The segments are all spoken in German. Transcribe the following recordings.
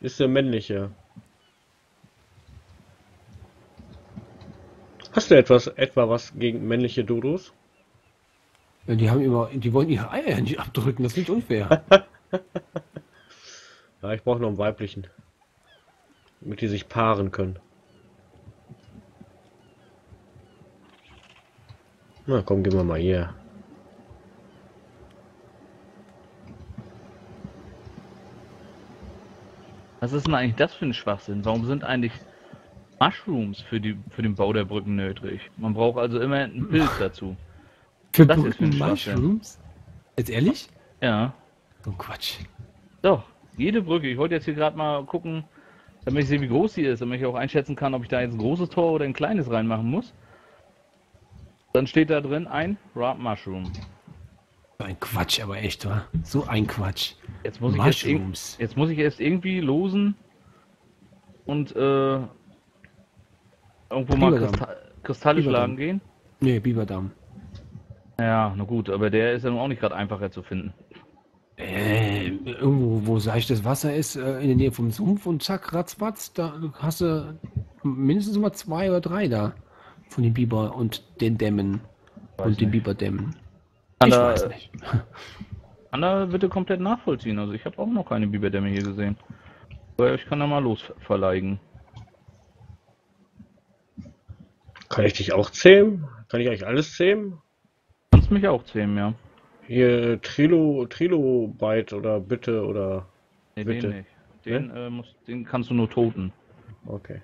ist der männliche. Hast du etwa was gegen männliche Dodos? Ja, die wollen ihre Eier nicht abdrücken, das ist nicht unfair. Ja, ich brauche noch einen weiblichen, damit die sich paaren können. Na komm, gehen wir mal hier. Was ist denn eigentlich das für ein Schwachsinn? Warum sind eigentlich Mushrooms für den Bau der Brücken nötig? Man braucht also immer einen Pilz dazu. Für das Brücken ist für Mushrooms? Jetzt ehrlich? Ja. So Quatsch. Doch, jede Brücke. Ich wollte jetzt hier gerade mal gucken, damit ich sehe, wie groß sie ist, damit ich auch einschätzen kann, ob ich da jetzt ein großes Tor oder ein kleines reinmachen muss. Dann steht da drin ein Raw Mushroom. Ein Quatsch, aber echt, oder? So ein Quatsch. Jetzt muss ich erst irgendwie losen und irgendwo mal Kristalle schlagen gehen. Nee, Biberdamm. Ja, na gut, aber der ist ja nun auch nicht gerade einfacher zu finden. Irgendwo, wo seichtes Wasser ist, in der Nähe vom Sumpf und zack, ratzbatz, da hast du mindestens mal 2 oder 3 da. Von den Biber und den Dämmen. Und den Biberdämmen. Ich weiß nicht. Anna, bitte komplett nachvollziehen. Also ich habe auch noch keine Biberdämme hier gesehen. Aber ich kann da mal losverleihen. Kann ich dich auch zähmen? Kann ich eigentlich alles zähmen? Kannst mich auch zähmen, ja. Hier Trilobite oder bitte oder... Nee, bitte. Den nicht. Den kannst du nur toten. Okay.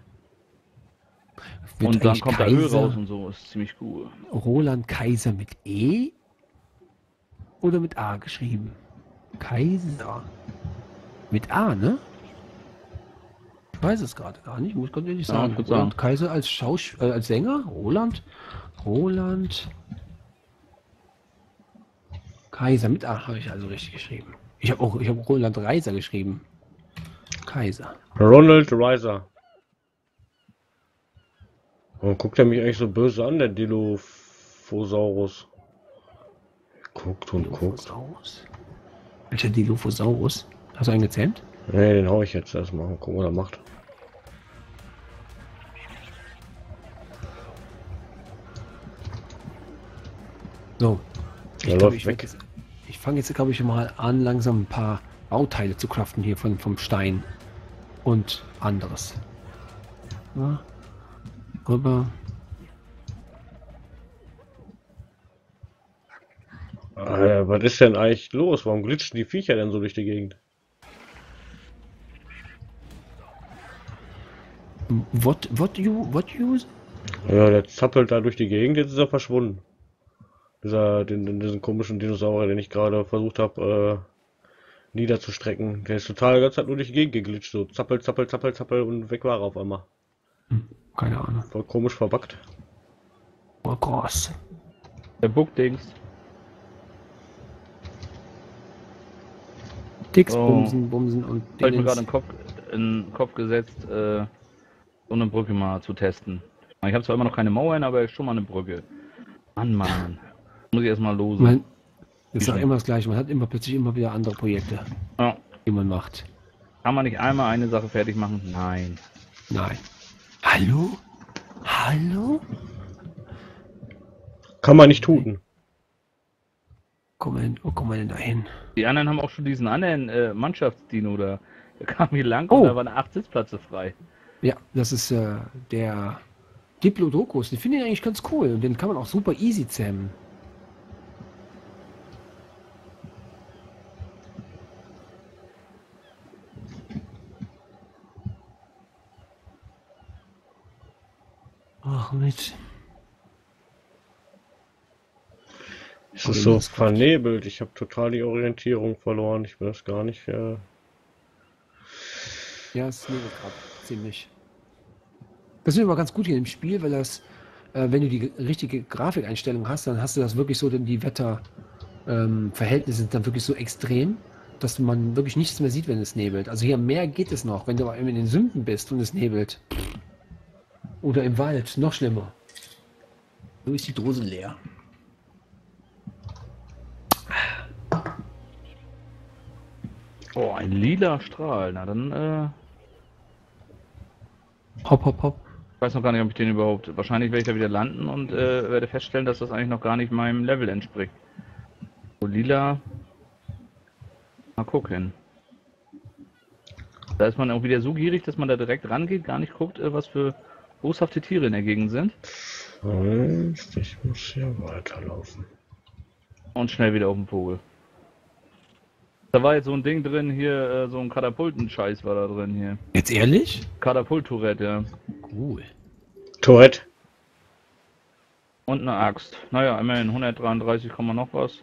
Und dann kommt da Öl raus und so, ist ziemlich cool. Roland Kaiser mit E oder mit A geschrieben? Kaiser. Mit A, ne? Ich weiß es gerade gar nicht, muss ganz ehrlich sagen. Ja, Roland Kaiser als als Sänger? Roland Kaiser mit A habe ich also richtig geschrieben. Ich habe Roland Reiser geschrieben. Kaiser. Ronald Reiser. Warum guckt er mich eigentlich so böse an, der Dilophosaurus? Guckt und guckt. Welcher Dilophosaurus? Hast du einen gezähmt? Ne, den hau ich jetzt erstmal. Gucken, was er macht. So. Ich fange jetzt, glaube ich, mal an, langsam ein paar Bauteile zu craften hier vom Stein. Und anderes. Ja. Rüber. Was ist denn eigentlich los? Warum glitschen die Viecher denn so durch die Gegend? What use? Ja, der zappelt da durch die Gegend, jetzt ist er verschwunden. Diesen komischen Dinosaurier, den ich gerade versucht habe niederzustrecken. Der ist total ganz halt nur durch die Gegend geglitscht, so zappel, zappel, zappel, zappel und weg war er auf einmal. Hm. Keine Ahnung. Voll komisch verbuggt. Oh Gott. Der Bugdings. Dicks Bumsen und Dings. Ich habe mir gerade in den Kopf gesetzt, so eine Brücke mal zu testen. Ich habe zwar immer noch keine Mauern, aber schon mal eine Brücke. Mann. Muss ich erstmal losen. Ich sage immer das Gleiche. Man hat plötzlich immer wieder andere Projekte, ja, die man macht. Kann man nicht einmal eine Sache fertig machen? Nein. Nein. Hallo? Hallo? Kann man nicht tuten. Wo kommen wir denn da hin? Die anderen haben auch schon diesen anderen Mannschaftsdino da. Der kam hier lang und da waren 8 Sitzplätze frei. Ja, das ist der Diplodocus. Den finde ich eigentlich ganz cool. Und den kann man auch super easy zähmen. Ach, nicht. Es ist so vernebelt. Ich habe total die Orientierung verloren. Ich will das gar nicht. Ja, es nebelt gerade ziemlich. Das ist immer ganz gut hier im Spiel, weil das, wenn du die richtige Grafikeinstellung hast, dann hast du das wirklich so, denn die Wetterverhältnisse sind dann wirklich so extrem, dass man wirklich nichts mehr sieht, wenn es nebelt. Also hier am Meer geht es noch, wenn du in den Sümpfen bist und es nebelt. Oder im Wald, noch schlimmer. So ist die Dose leer. Oh, ein lila Strahl. Na dann Hopp, hopp, hopp. Ich weiß noch gar nicht, ob ich den überhaupt... Wahrscheinlich werde ich da wieder landen und werde feststellen, dass das eigentlich noch gar nicht meinem Level entspricht. So, lila... Mal gucken. Da ist man auch wieder so gierig, dass man da direkt rangeht, gar nicht guckt, was für boshafte Tiere in der Gegend sind. Ich muss hier weiterlaufen. Und schnell wieder auf den Vogel. Da war jetzt so ein Ding drin hier, so ein Katapulten-Scheiß war da drin hier. Jetzt ehrlich? Katapult-Tourette, ja. Cool. Tourette. Und eine Axt. Naja, immerhin 133, noch was.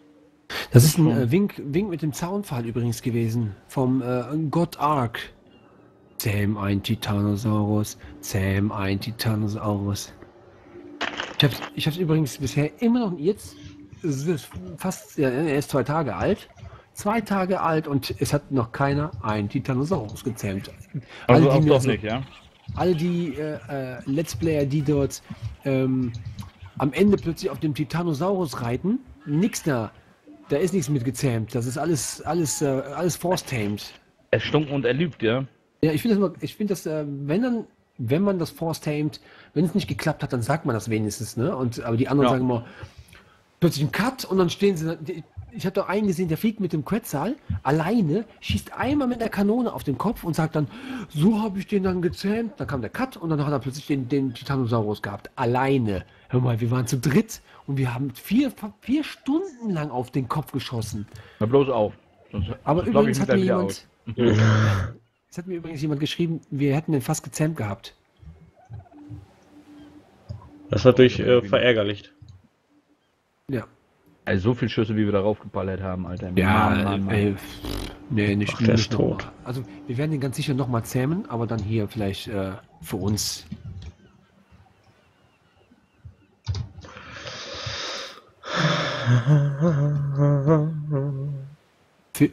Das ist ein Wink mit dem Zaunpfahl übrigens gewesen. Vom Gott Ark. Zähm ein Titanosaurus. Zähm ein Titanosaurus. Ich hab's übrigens bisher immer noch, jetzt fast, ja, er ist 2 Tage alt. 2 Tage alt und es hat noch keiner einen Titanosaurus gezähmt. Also alle, die auch nicht, ja? Alle die Let's Player, die dort am Ende plötzlich auf dem Titanosaurus reiten, nix da. Da ist nichts mit gezähmt, das ist alles force-tamed. Er stunk und er lügt, ja? Ja, ich finde das, wenn man das force-tamed, wenn es nicht geklappt hat, dann sagt man das wenigstens, ne? Und, aber die anderen sagen immer, plötzlich ein Cut und dann stehen sie, ich habe doch einen gesehen, der fliegt mit dem Quetzal alleine, schießt einmal mit der Kanone auf den Kopf und sagt dann, so habe ich den dann gezähmt, dann kam der Cut und dann hat er plötzlich den Titanosaurus gehabt, alleine. Hör mal, wir waren zu dritt und wir haben vier Stunden lang auf den Kopf geschossen. Na bloß auf. Sonst, aber übrigens hat mir jemand... Es hat mir übrigens jemand geschrieben, wir hätten den fast gezähmt gehabt. Das hat dich verärgerlicht. Ja. Also so viele Schüsse, wie wir darauf geballert haben, Alter. Ja, nee, nicht. Ach, der ist tot. Noch. Also wir werden den ganz sicher nochmal zähmen, aber dann hier vielleicht für uns...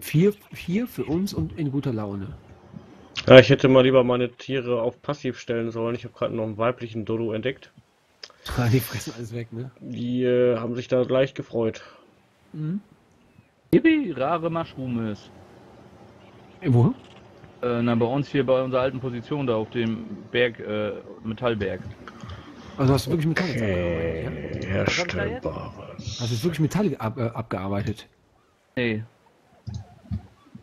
Vier für uns und in guter Laune. Ja, ich hätte mal lieber meine Tiere auf passiv stellen sollen. Ich habe gerade noch einen weiblichen Dodo entdeckt. Die fressen alles weg, ne? Die haben sich da leicht gefreut. Mhm. Yippie, rare Mushrooms. Wo? Na, bei uns hier bei unserer alten Position da auf dem Berg, Metallberg. Also hast du wirklich Metall abgearbeitet, ja? Herstellbares. Hast du wirklich Metall abgearbeitet? Nee.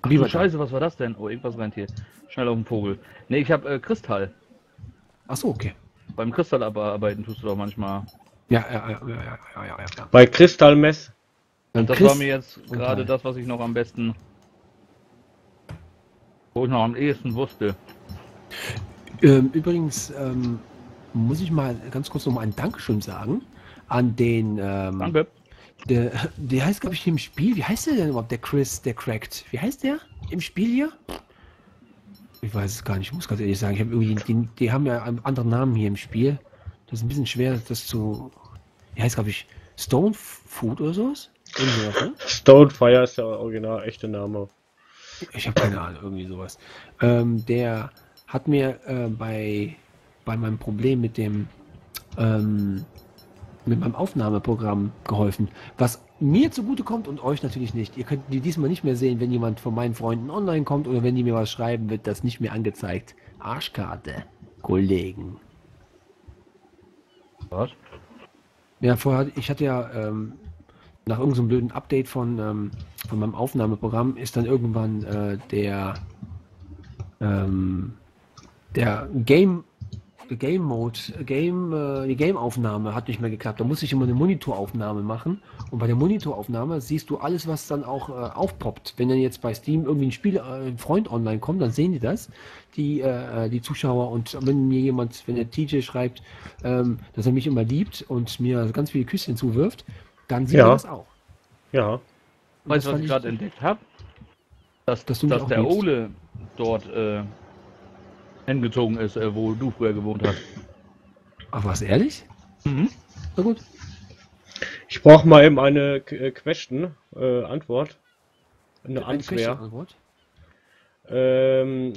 Ach, du Scheiße, was war das denn? Oh, irgendwas rennt hier. Schnell auf den Vogel. Nee, ich hab Kristall. Achso, okay. Beim Kristall abarbeiten tust du doch manchmal. Ja. Bei Kristallmess. Und das war mir jetzt gerade das, was ich noch am besten... Wo ich noch am ehesten wusste. Übrigens, muss ich mal ganz kurz noch mal ein Dankeschön sagen an den. Danke. Der heißt, glaube ich, im Spiel. Wie heißt der denn überhaupt? Der Chris, der Cracked. Wie heißt der im Spiel hier? Ich weiß es gar nicht. Ich muss ganz ehrlich sagen, ich habe irgendwie die haben ja einen anderen Namen hier im Spiel. Das ist ein bisschen schwer, das zu. Der heißt, glaube ich, Stone Food oder sowas. Ne? Stonefire ist der original echte Name. Ich habe keine Ahnung, irgendwie sowas. Der hat mir bei meinem Problem mit dem mit meinem Aufnahmeprogramm geholfen, was mir zugute kommt und euch natürlich nicht. Ihr könnt die diesmal nicht mehr sehen, wenn jemand von meinen Freunden online kommt oder wenn die mir was schreiben, wird das nicht mehr angezeigt. Arschkarte, Kollegen. Was? Ja, vorher, ich hatte ja nach irgendeinem blöden Update von meinem Aufnahmeprogramm ist dann irgendwann der die Game-Aufnahme hat nicht mehr geklappt. Da musste ich immer eine Monitoraufnahme machen. Und bei der Monitoraufnahme siehst du alles, was dann auch aufpoppt. Wenn dann jetzt bei Steam irgendwie ein Spiel, ein Freund online kommt, dann sehen die das, die Zuschauer. Und wenn mir jemand, wenn der TJ schreibt, dass er mich immer liebt und mir ganz viele Küsschen zuwirft, dann sieht er das auch. Ja. Weißt du, was ich gerade entdeckt habe? Dass der liebst. Ole dort... hingezogen ist, wo du früher gewohnt hast. Ach, was, ehrlich? Mhm. Na gut. Ich brauche mal eben eine Question-Antwort. Eine Antwort.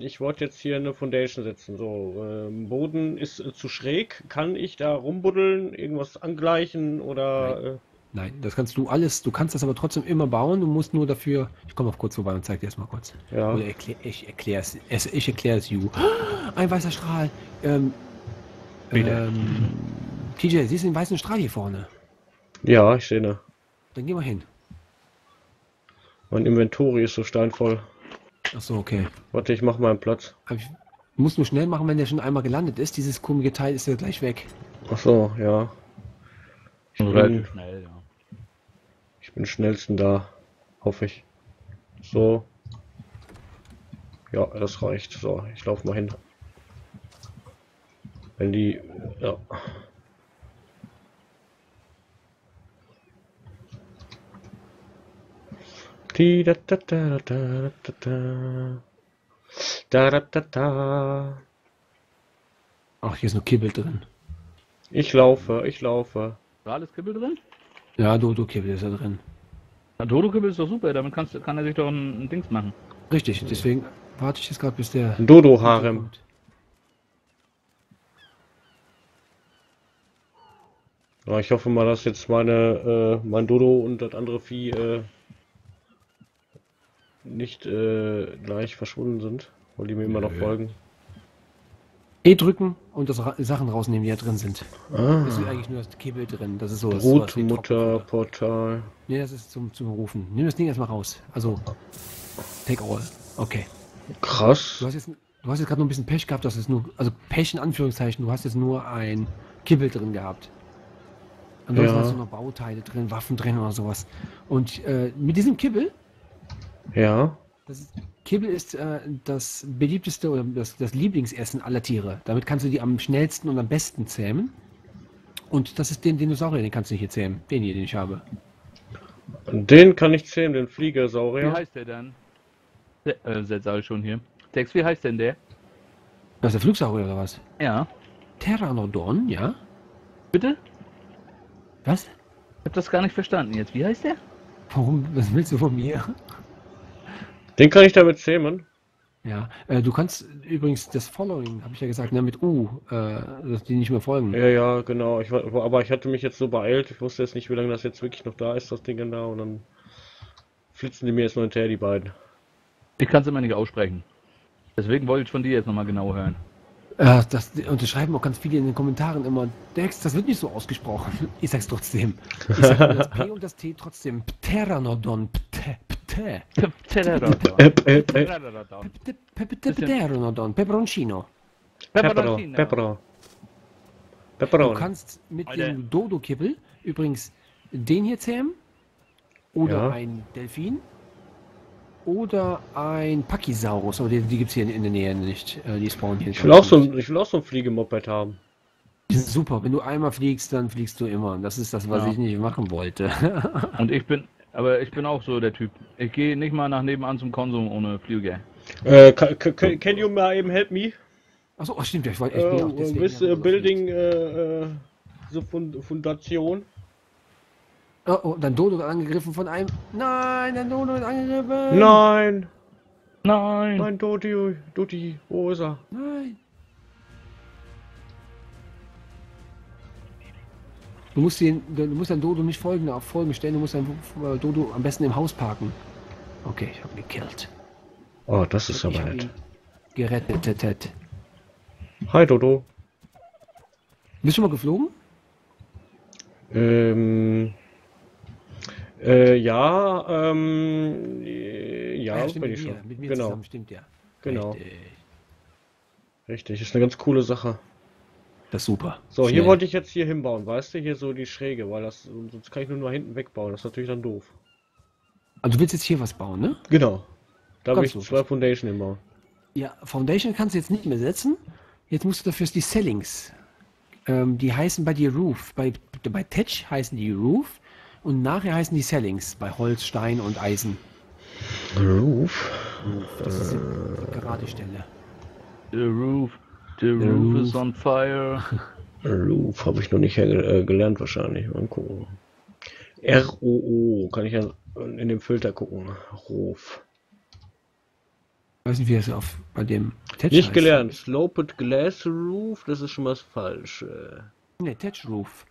Ich wollte jetzt hier eine Foundation setzen. So, Boden ist zu schräg. Kann ich da rumbuddeln, irgendwas angleichen oder... Nein, das kannst du alles, du kannst das aber trotzdem immer bauen, du musst nur dafür... Ich komme auf kurz vorbei und zeig dir erstmal kurz. Ja. Oder ich erkläre es you. Ein weißer Strahl. TJ, siehst du den weißen Strahl hier vorne? Ja, ich stehe da. Dann geh mal hin. Mein Inventory ist so steinvoll. Ach so, okay. Warte, ich mach mal einen Platz. Muss nur schnell machen, wenn der schon einmal gelandet ist. Dieses komische Teil ist ja gleich weg. Ach so, ja. Schnell, ja. Ich bin schnellsten da, hoffe ich. So. Ja, das reicht. So, ich laufe mal hin. Wenn die... Ja. Ach, hier ist nur Kibble drin. Ich laufe, ich laufe. War alles Kibble drin? Ja, Dodo-Kibble ist da drin. Na, Dodo-Kibble ist doch super, damit kann er sich doch ein Dings machen. Richtig, deswegen warte ich jetzt gerade, bis der... Dodo-Harem. Ja, ich hoffe mal, dass jetzt mein Dodo und das andere Vieh nicht gleich verschwunden sind, weil die mir immer noch folgen. E drücken und das Sachen rausnehmen, die da drin sind. Ah. Das ist eigentlich nur das Kibble drin. Das ist so. Brutmutterportal. Ne, das ist zum Rufen. Nimm das Ding erstmal raus. Also, take all. Okay. Krass. Du hast jetzt gerade nur ein bisschen Pech gehabt, dass es nur, also Pech in Anführungszeichen, du hast jetzt nur ein Kibble drin gehabt. Ansonsten hast du noch Bauteile drin, Waffen drin oder sowas. Und mit diesem Kibble? Ja. Kibble ist das beliebteste oder das Lieblingsessen aller Tiere. Damit kannst du die am schnellsten und am besten zähmen. Und das ist den Dinosaurier, den kannst du hier zähmen. Den hier, den ich habe. Den kann ich zähmen, den Fliegersaurier. Wie heißt der denn? Setz schon hier. Tex, wie heißt denn der? Das ist der Flugsaurier oder was? Ja. Pteranodon, ja. Bitte? Was? Ich hab das gar nicht verstanden jetzt. Wie heißt der? Warum? Was willst du von mir? Den kann ich damit zähmen. Ja, du kannst übrigens das Following, habe ich ja gesagt, ne, mit U, dass die nicht mehr folgen. Ja, ja, genau. Aber ich hatte mich jetzt so beeilt, ich wusste jetzt nicht, wie lange das jetzt wirklich noch da ist, das Ding da. Und dann flitzen die mir jetzt noch hinterher, die beiden. Ich kann es immer nicht aussprechen. Deswegen wollte ich von dir jetzt nochmal genau hören. Das unterschreiben auch ganz viele in den Kommentaren immer. Dex, das wird nicht so ausgesprochen. Ich sag's trotzdem. Ich sag das P und das T trotzdem. Pteranodon, Pteranodon. Peperoncino. Peperoncino. Du kannst mit dem Dodo-Kibble übrigens den hier zähmen. Oder ein Delfin. Oder ein Pachysaurus. Aber die gibt es hier in der Nähe nicht. Die spawnen hier. Ich will auch so ein Fliegemoped haben. Super. Wenn du einmal fliegst, dann fliegst du immer. Das ist das, was ich nicht machen wollte. Und ich bin auch so der Typ. Ich gehe nicht mal nach nebenan zum Konsum ohne Flüge. Can you mal eben help me? Achso, stimmt ja. Ich wollte echt with building so Fundation. Oh, dann Dodo wird angegriffen von einem. Nein, dann Dodo wird angegriffen. Nein. Nein. Nein, Dodi, wo ist er? Nein. Du musst dann Dodo nicht folgen, auf Folgen stellen, du musst dann Dodo am besten im Haus parken. Okay, ich habe ihn gekillt. Oh, das ist aber nett. Gerettet. Hi, Dodo. Bist du mal geflogen? Ja, bin ich schon. Mit mir genau. Zusammen, stimmt ja. Genau. Richtig, ist eine ganz coole Sache. Das ist super. So, schnell. Hier wollte ich jetzt hier hinbauen, weißt du? Hier so die Schräge, weil das, sonst kann ich nur nach hinten wegbauen. Das ist natürlich dann doof. Also du willst jetzt hier was bauen, ne? Genau. Da will ich zwei Foundation hinbauen. Ja, Foundation kannst du jetzt nicht mehr setzen. Jetzt musst du dafür die Sellings. Die heißen bei dir Roof. Bei Tetch heißen die Roof. Und nachher heißen die Sellings bei Holz, Stein und Eisen. Roof? Das ist die gerade Stelle. The Roof. The roof is on fire. Roof habe ich noch nicht gelernt wahrscheinlich. Mal gucken. ROO kann ich ja in dem Filter gucken. Roof. Ich weiß nicht, wie es auf bei dem Tetch nicht heißt. Gelernt. Sloped Glass Roof, das ist schon was falsch. Ne, Tetch Roof.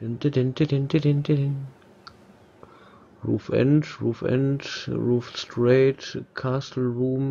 Roof End, Roof End, Roof Straight, Castle Room,